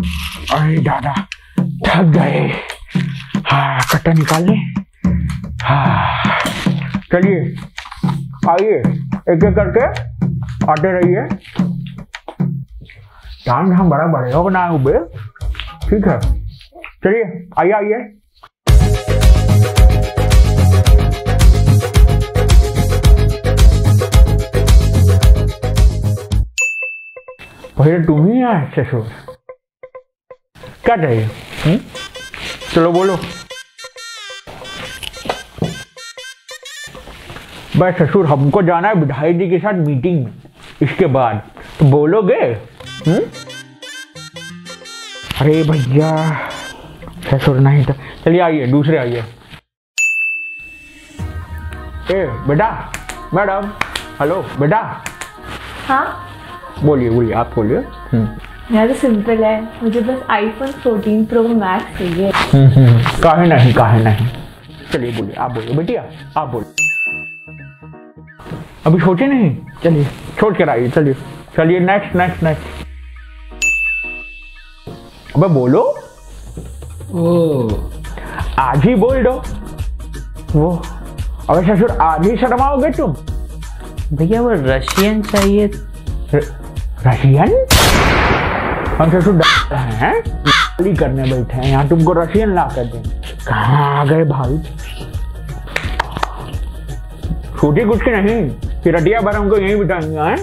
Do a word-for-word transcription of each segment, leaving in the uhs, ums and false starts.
अरे दादा थक गए, हाँ कट्टा निकाल ले। हाँ चलिए आइए एक एक करके आते रहिए। टाइम हम बड़ा बड़े हो ना उबे, ठीक है चलिए आइए आइए। भैया तुम ही आए अच्छे से, क्या चाहिए? चलो बोलो। भाई ससुर हमको जाना है विधायक जी के साथ मीटिंग में, इसके बाद तो बोलोगे? अरे भैया ससुर नहीं था। चलिए आइए दूसरे आइए। ए बेटा, मैडम, हेलो बेटा। हाँ बोलिए बोलिए, आप बोलिए। यार तो सिंपल है, मुझे बस आईफोन फोर्टीन प्रो मैक्स चाहिए। काहे नहीं काहे नहीं, चलिए बोलिए आप बोलिए बेटिया आप बोलिए। अभी सोचे नहीं, चलिए छोड़ कर आइए। चलिए चलिए नेक्स्ट नेक्स्ट नेक्स्ट। अबे बोलो। ओ आज ही बोल दो वो। अबे ससुर आज ही शर्माओगे तुम? भैया वो रशियन चाहिए। रशियन? हम ससुर हैं करने बैठे हैं यहाँ, तुमको रशियन ला कर दें। कहाँ आ गए भाई, छोटी कुछ नहीं कि रटिया भर हमको यहीं बिठाएंगे हैं।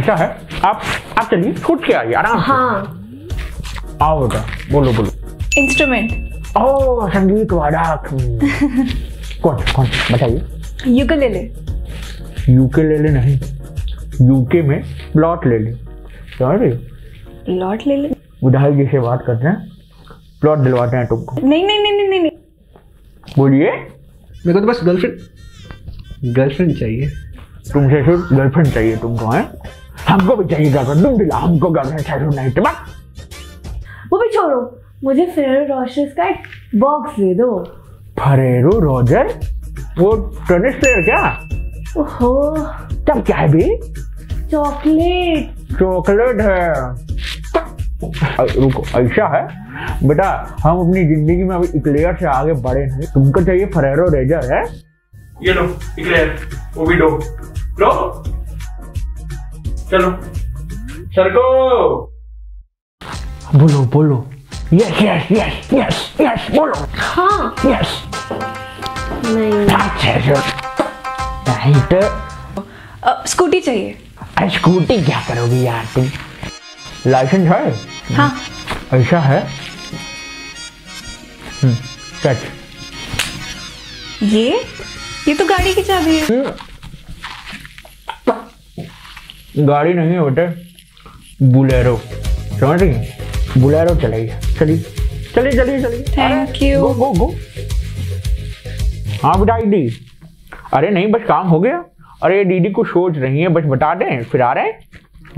ऐसा है, आप आप चलिए छूट के आइए आराम। हाँ आओ बेटा बोलो बोलो। इंस्ट्रूमेंट। ओ संगीत वादक। कौन कौन बताइए। यूकेलेले। यूकेलेले नहीं, यूके में प्लॉट ले ले। प्लॉट ले ले। विधायक जी से बात करते हैं, प्लॉट दिलवाते हैं तुमको। नहीं नहीं नहीं नहीं नहीं बोलिए। मेरे को तो बस गर्लफ्रेंड गर्लफ्रेंड चाहिए। तुमसे सिर्फ गर्लफ्रेंड चाहिए तुमको है? हमको भी चाहिए गर्लफ्रेंड, तुम दिला हमको गर्लफ्रेंड चाहिए। नहीं तो वो भी छोड़ो, मुझे फेरेरो रोजर्स का एक बॉक्स दे दो। फेरेरो रोजर वो टेनिस प्लेयर क्या? ओहो तब क्या है भी? चॉकलेट चॉकलेट है। रुको ऐसा है बेटा, हम अपनी जिंदगी में अभी इक्लेयर से आगे बढ़े हैं, तुमको चाहिए फेरेरो रोजर है? ये लो इक्लेयर, वो भी दो लो। चलो सरको बोलो बोलो। Yes yes yes yes yes बोलो। हाँ यस नहीं। Uh, स्कूटी चाहिए। अरे स्कूटी क्या करोगी यार तुम? लाइसेंस है? हाँ। ऐसा है सच। ये ये तो गाड़ी की चाबी है। गाड़ी नहीं है बेटे, बुलेरो, समझ रही? बुलेरो चलाइए। चलिए चलिए चलिए चलिए। Thank you. Go go go. हाँ बेटा आई। अरे नहीं बस काम हो गया। अरे दीदी को सोच रही है, बस बता दें फिर आ रहे हैं।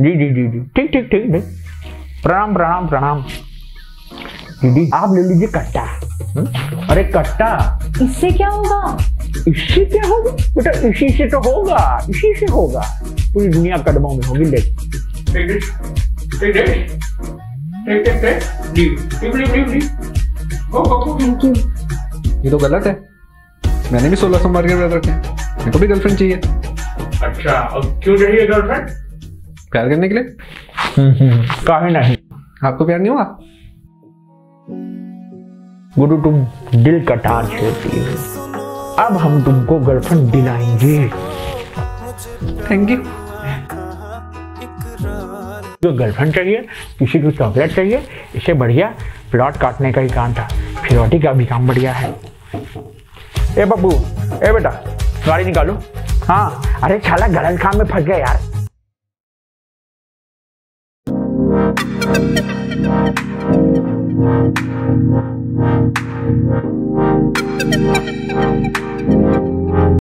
जी जी जी जी ठीक ठीक ठीक भाई, प्रणाम प्रणाम प्रणाम। दीदी आप ले लीजिए कट्टा। अरे कट्टा इससे क्या होगा? इससे क्या होगा बेटा, इसी से तो होगा, इसी से होगा। पूरी दुनिया कदमों में होगी। देख ये तो गलत है, मैंने भी सोलह सोमवार के व्रत रखे हैं, मेरे को भी गर्लफ्रेंड चाहिए। अच्छा और क्यों चाहिए गर्लफ्रेंड? प्यार करने के लिए। काहे नहीं, आपको प्यार नहीं हुआ? गुरु तुम दिल का ताज होती हो, अब हम तुमको गर्लफ्रेंड दिलाएंगे। Thank you. जो गर्लफ्रेंड चाहिए, किसी को चॉकलेट चाहिए, इससे बढ़िया प्लॉट काटने का ही काम था। फिरौती का भी काम बढ़िया है। ए बाबू, ए बेटा गाड़ी निकालो। हाँ अरे छाला गलत काम में फंस गया यार।